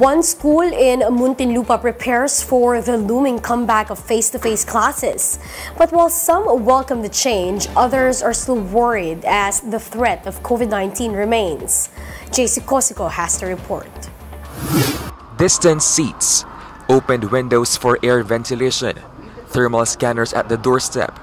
One school in Muntinlupa prepares for the looming comeback of face-to-face classes. But while some welcome the change, others are still worried as the threat of COVID-19 remains. JC Cosico has the report. Distance seats, opened windows for air ventilation, thermal scanners at the doorstep,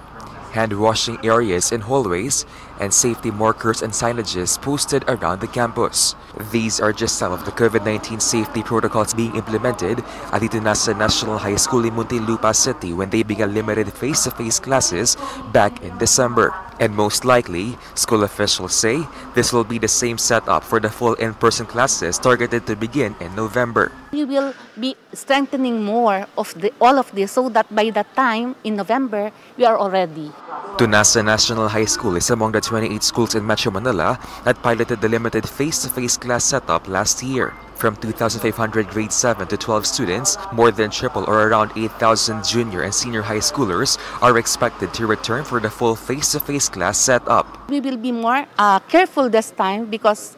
hand-washing areas in hallways, and safety markers and signages posted around the campus. These are just some of the COVID-19 safety protocols being implemented at the Tunasan National High School in Muntinlupa City when they began limited face-to-face classes back in December. And most likely, school officials say this will be the same setup for the full in-person classes targeted to begin in November. We will be strengthening more of all of this so that by that time, in November, we are already. Tunasan National High School is among the 28 schools in Metro Manila that piloted the limited face-to-face class setup last year. From 2,500 grade 7 to 12 students, more than triple or around 8,000 junior and senior high schoolers are expected to return for the full face-to-face class setup. We will be more careful this time because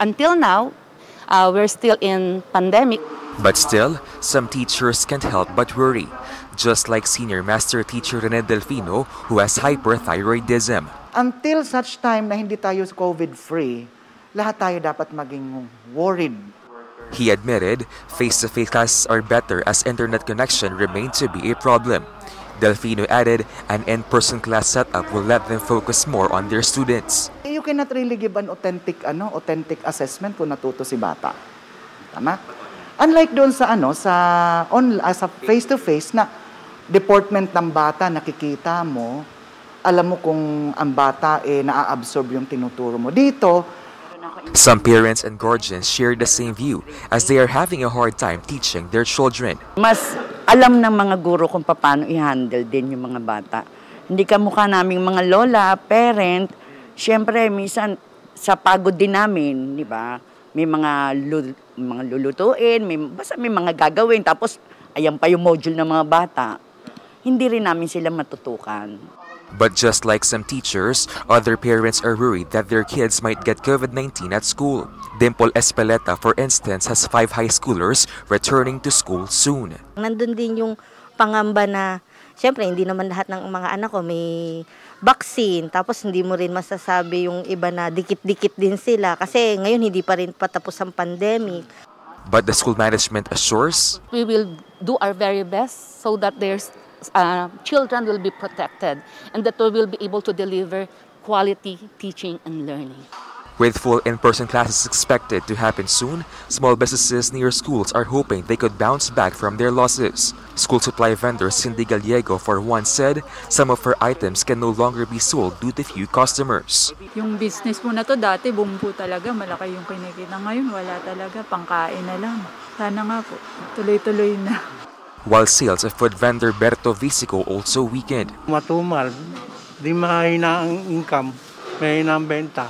until now, we're still in pandemic. But still, some teachers can't help but worry, just like senior master teacher Rene Delfino, who has hyperthyroidism. Until such time na hindi tayo COVID-free, lahat tayo dapat maging worried. He admitted face-to-face classes are better as internet connection remained to be a problem. Delfino added an in-person class setup will let them focus more on their students. You cannot really give an authentic assessment kung natuto si bata. Tama? Unlike doon sa face-to-face na deportment ng bata nakikita mo, alam mo kung ang bata naa-absorb yung tinuturo mo dito. Some parents and guardians share the same view as they are having a hard time teaching their children. Mas alam ng mga guro kung paano i-handle din yung mga bata. Hindi kamukha naming mga lola, parent, syempre minsan sa pagod din namin, di ba? May mga lulutuin, basta may mga gagawin, tapos ayan pa yung module ng mga bata. Hindi rin namin sila matutukan. But just like some teachers, other parents are worried that their kids might get COVID-19 at school. Dimple Espeleta, for instance, has 5 high schoolers returning to school soon. Nandun din yung pangamba na, syempre, hindi naman lahat ng mga anak ko may vaccine. Tapos hindi mo rin masasabi yung iba na dikit-dikit din sila kasi ngayon hindi pa rin patapos ang pandemic. But the school management assures, we will do our very best so that there's children will be protected and that we will be able to deliver quality teaching and learning. With full in-person classes expected to happen soon, small businesses near schools are hoping they could bounce back from their losses. School supply vendor Cindy Gallego, for one, said some of her items can no longer be sold due to few customers. Yung business mo na to dati bumbo talaga, malaki yung kinikita. Ngayon wala talaga, pangkain na lang. Sana nga po, tuloy-tuloy na. While sales of food vendor Berto Visico also weakened. Matumal, di mahina ang income, mahina ang benta.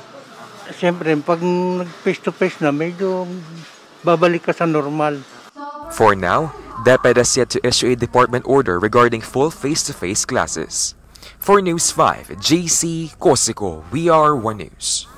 Siyempre, pag face-to-face na, medyo babalik ka sa normal. For now, DepEd has yet to issue a department order regarding full face-to-face classes. For News 5, JC Cosico, we are One News.